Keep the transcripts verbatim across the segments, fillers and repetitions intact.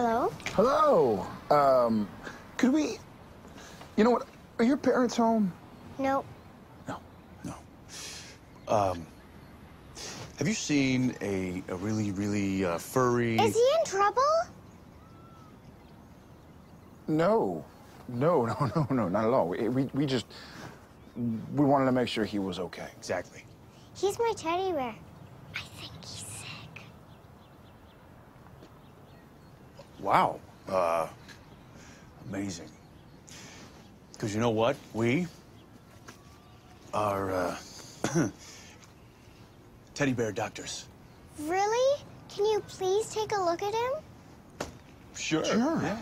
Hello? Hello. Um, could we... You know what? Are your parents home? No. No. No. Um, have you seen a, a really, really uh, furry... Is he in trouble? No. No, no, no, no, not at all. We, we, we just... We wanted to make sure he was okay. Exactly. He's my teddy bear. I think he's sick. Wow. Uh, amazing. Because you know what? We are uh, teddy bear doctors. Really? Can you please take a look at him? Sure. Sure. Yeah.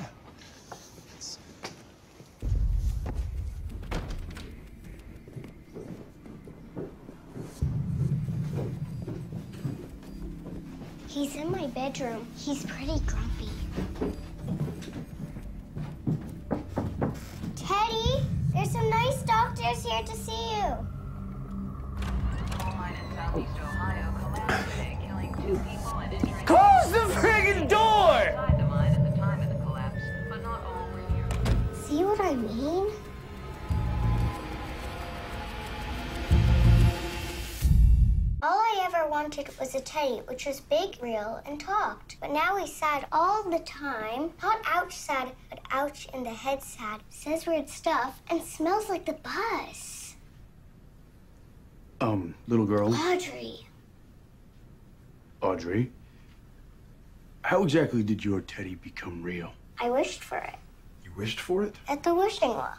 He's in my bedroom. He's pretty grumpy. Teddy, there's some nice doctors here to see you. Close the friggin' door! See what I mean? Wanted was a teddy, which was big, real, and talked. But now he's sad all the time. Not ouch sad, but ouch in the head sad. Says weird stuff and smells like the bus. Um, little girl. Audrey. Audrey, how exactly did your teddy become real? I wished for it. You wished for it? At the wishing well.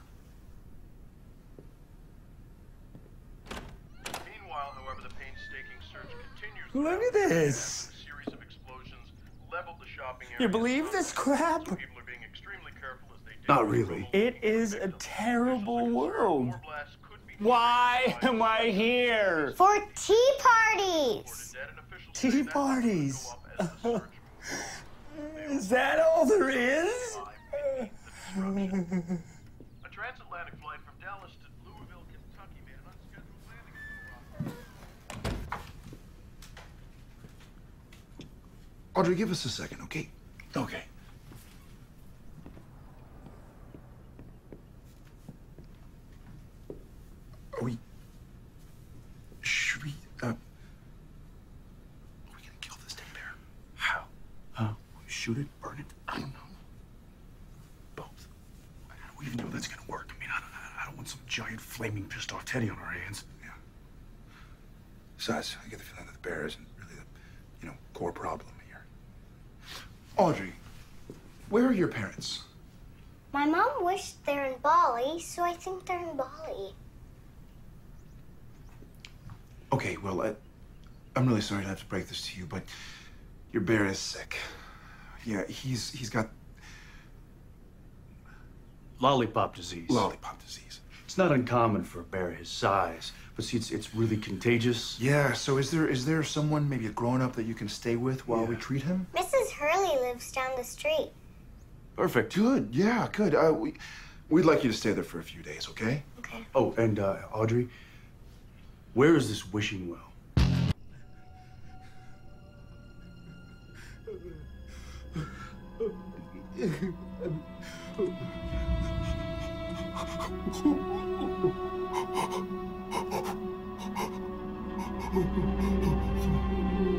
Look at this! You believe this crap? Not really. It is a terrible world. Why am I here? For tea parties! Tea parties? Uh, is that all there is? A transatlantic flight from Dallas to Louisville, Kentucky, man. Unscheduled landing. Audrey, give us a second, okay? Okay. Are we... Should we, uh... Are we gonna kill this teddy bear? How? Huh? Shoot it? Burn it? I don't know. Both. How do we even know that's gonna work? I mean, I don't, I don't want some giant, flaming, pissed-off teddy on our hands. Yeah. Besides, I get the feeling that the bear isn't really the, you know, core problem. Audrey, where are your parents? My mom wished they're in Bali, so I think they're in Bali. Okay, well, I, I'm really sorry to have to break this to you, but your bear is sick. Yeah, he's he's got... Lollipop disease. Lollipop disease. It's not uncommon for a bear his size, but see, it's, it's really contagious. Yeah, so is there is there someone, maybe a grown-up, that you can stay with while yeah. we treat him? Missus Hurley lives down the street. Perfect. Good, yeah, good. Uh, we, we'd like you to stay there for a few days, okay? Okay. Oh, and uh, Audrey, where is this wishing well? Oh,